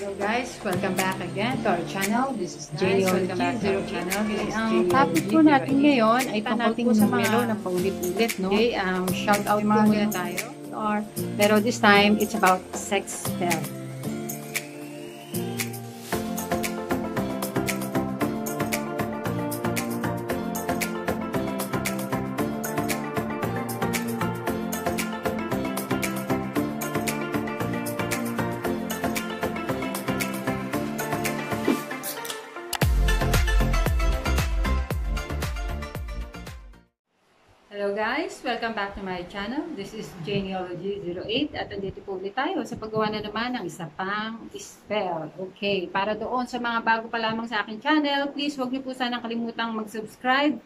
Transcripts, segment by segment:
Hello guys, welcome back again to our channel. This is Jayneology 08. Ang topic po natin ngayon ay tungkol po sa numero na paulit-ulit, no? Okay, shout out muna tayo. Pero this time, it's about sextel. Hello guys! Welcome back to my channel. This is Jayneology 08 at andito po ulit tayo sa paggawa na naman ng isa pang spell. Okay, para doon sa mga bago pa lamang sa aking channel, please huwag niyo po sanang kalimutang mag-subscribe,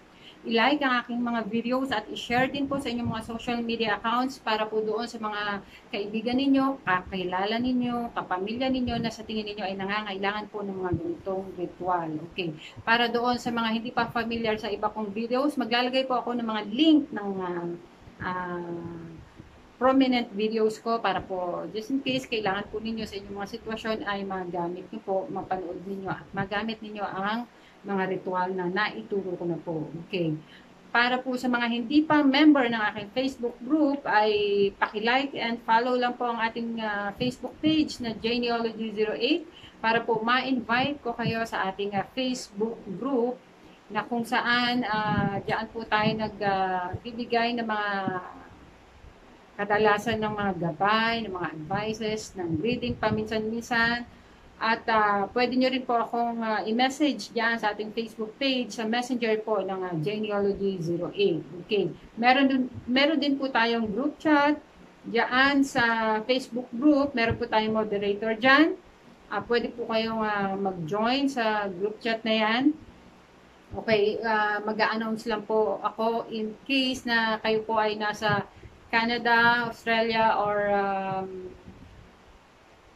i-like ang aking mga videos at i-share din po sa inyong mga social media accounts para po doon sa mga kaibigan ninyo, kakilala ninyo, kapamilya ninyo na sa tingin ninyo ay nangangailangan po ng mga ganitong ritual. Okay. Para doon sa mga hindi pa familiar sa iba kong videos, maglalagay po ako ng mga link ng prominent videos ko para po just in case kailangan po ninyo sa inyong mga sitwasyon ay magamit niyo po, mapanood ninyo at magamit ninyo ang mga ritual na naituro ko na po. Okay. Para po sa mga hindi pa member ng aking Facebook group ay paki-like and follow lang po ang ating Facebook page na Jayneology 08 para po ma-invite ko kayo sa ating Facebook group na kung saan diyan po tayo nagbibigay ng mga kadalasan ng mga gabay, ng mga advices, ng reading paminsan-minsan. At pwede nyo rin po akong i-message dyan sa ating Facebook page, sa messenger po ng Jayneology 08. Okay. Meron din po tayong group chat dyan sa Facebook group. Meron po tayong moderator dyan. Pwede po kayong mag-join sa group chat na yan. Okay. Mag-a-announce lang po ako in case na kayo po ay nasa Canada, Australia, or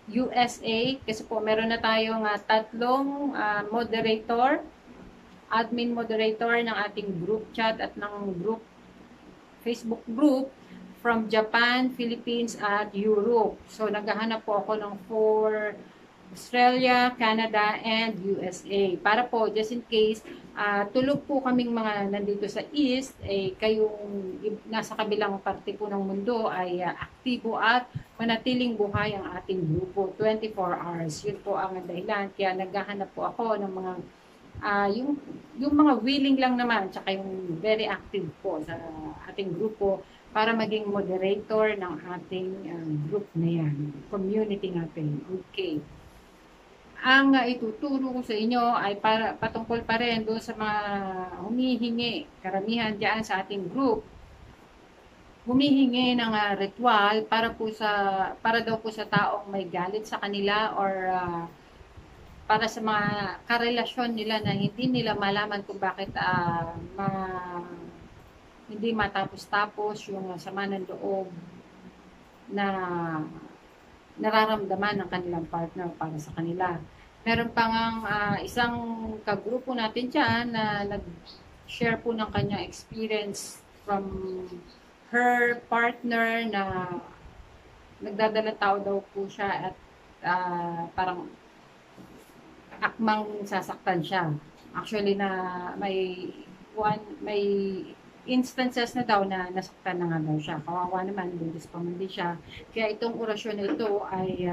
USA. Kasi po meron na tayong tatlong moderator, admin moderator ng ating group chat at ng group Facebook group from Japan, Philippines, at Europe. So naghahanap po ako ng 4 Australia, Canada, and USA. Para po, just in case, tulog po kaming mga nandito sa East, eh, kayong nasa kabilang parte po ng mundo ay aktibo at manatiling buhay ang ating grupo, 24 hours. Yun po ang dahilan. Kaya naghahanap po ako ng mga, yung mga willing lang naman, tsaka yung very active po sa ating grupo para maging moderator ng ating group na yan, community natin. Okay. Ang ituturo ko sa inyo ay para patungkol pa rin doon sa mga humihingi, karamihan diyan sa ating group humihingi ng ritual para daw po sa taong may galit sa kanila or para sa mga karelasyon nila na hindi nila malaman kung bakit hindi matapos-tapos yung sama ng loob na nararamdaman ng kanilang partner para sa kanila. Meron pang isang kagrupo natin dyan na nag-share po ng kanyang experience from her partner na nagdadala tao daw po siya at parang akmang sasaktan siya. Actually na may instances na daw na nasaktan na nga daw siya. Kawawa naman, bulis pa man din siya. Kaya itong orasyon na ito ay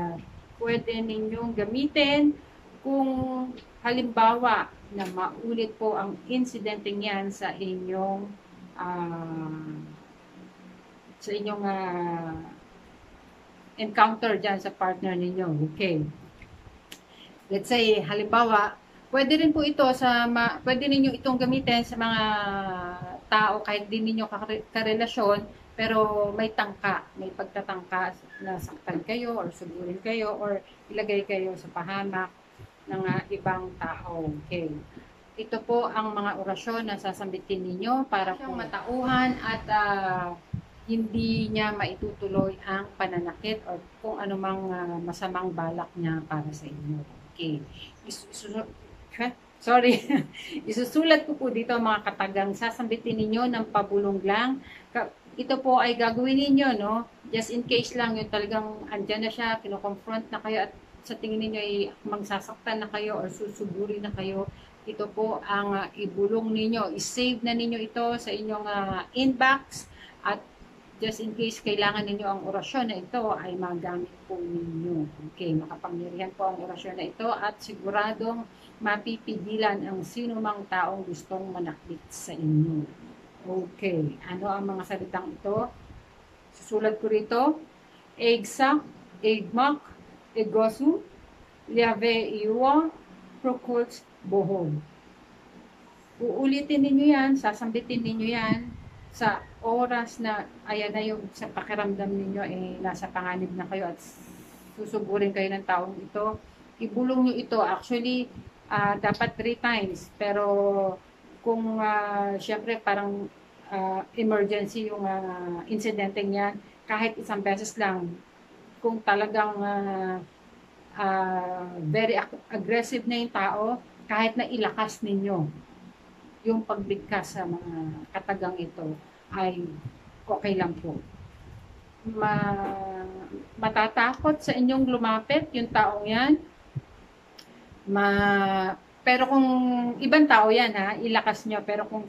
pwede ninyong gamitin kung halimbawa na maulit po ang incidenting yan sa inyong encounter dyan sa partner ninyo. Okay. Let's say, halimbawa, pwede rin po ito pwede ninyo itong gamitin sa mga tao kahit din ninyo karelasyon pero may tangka, may pagtatangka na saktan kayo or sugurin kayo or ilagay kayo sa pahamak ng ibang tao. Okay. Ito po ang mga orasyon na sasambitin ninyo para po matauhan at hindi niya maitutuloy ang pananakit or kung anumang masamang balak niya para sa inyo. Okay. Isusulat ko po dito mga katagang sasambitin ninyo ng pabulong lang. Ito po ay gagawin ninyo, no? Just in case lang yung talagang andyan na siya, kinoconfront na kayo at sa tingin ninyo ay magsasaktan na kayo or susuburi na kayo, ito po ang ibulong ninyo. I-save na ninyo ito sa inyong inbox at just in case kailangan ninyo ang orasyon na ito ay magamit po ninyo. Okay, makapangyarihan po ang orasyon na ito at siguradong mapipigilan ang sino mang taong gustong manakbit sa inyo. Okay, ano ang mga salitang ito? Susulat ko rito. Egsa, egmak, egosu, liave iwa, prokults, bohol. Uulitin ninyo yan, sasambitin ninyo yan sa oras na ayan na yung sa pakiramdam ninyo eh nasa panganib na kayo at susugurin kayo ng taong ito. Ibulong nyo ito. Actually, dapat 3 times. Pero kung syempre parang emergency yung insidente niyan, kahit 1 beses lang. Kung talagang very aggressive na yung tao, kahit na ilakas ninyo yung pagbigkas sa mga katagang ito ay okay lang po. Matatakot sa inyong lumapit yung taong yan. Pero kung ibang tao yan ha, ilakas nyo. Pero kung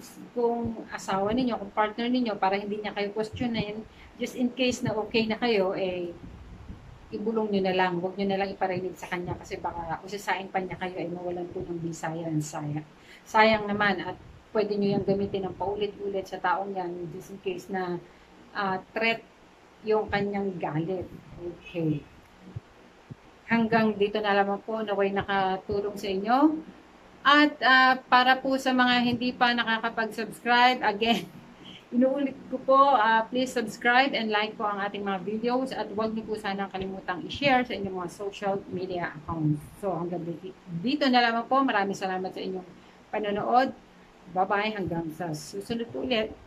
asawa ninyo, kung partner ninyo, para hindi niya kayo questionin, just in case na okay na kayo, eh, ibulong nyo na lang, huwag nyo na lang iparinig sa kanya kasi baka usasain pa niya kayo ay mawalan po ng bisaya and saya. Sayang naman at pwede nyo yung gamitin ng paulit-ulit sa taong yan just in case na threat yung kanyang galit. Okay. Hanggang dito na lamang po naway nakatulong sa inyo. At para po sa mga hindi pa nakakapag-subscribe, again, inuulit ko po, please subscribe and like po ang ating mga videos at huwag niyo po sanang kalimutang i-share sa inyong mga social media accounts. So hanggang dito na lamang po, maraming salamat sa inyong panonood. Bye-bye, hanggang sa susunod ulit.